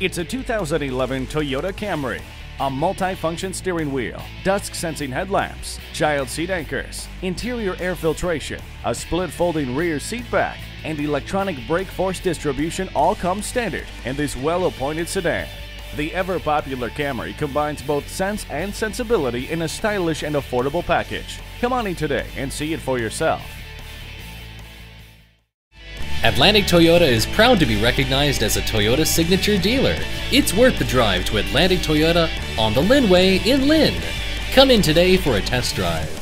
It's a 2011 Toyota Camry. A multi-function steering wheel, dusk-sensing headlamps, child seat anchors, interior air filtration, a split-folding rear seat back, and electronic brake force distribution all come standard in this well-appointed sedan. The ever-popular Camry combines both sense and sensibility in a stylish and affordable package. Come on in today and see it for yourself. Atlantic Toyota is proud to be recognized as a Toyota signature dealer. It's worth the drive to Atlantic Toyota on the Lynnway in Lynn. Come in today for a test drive.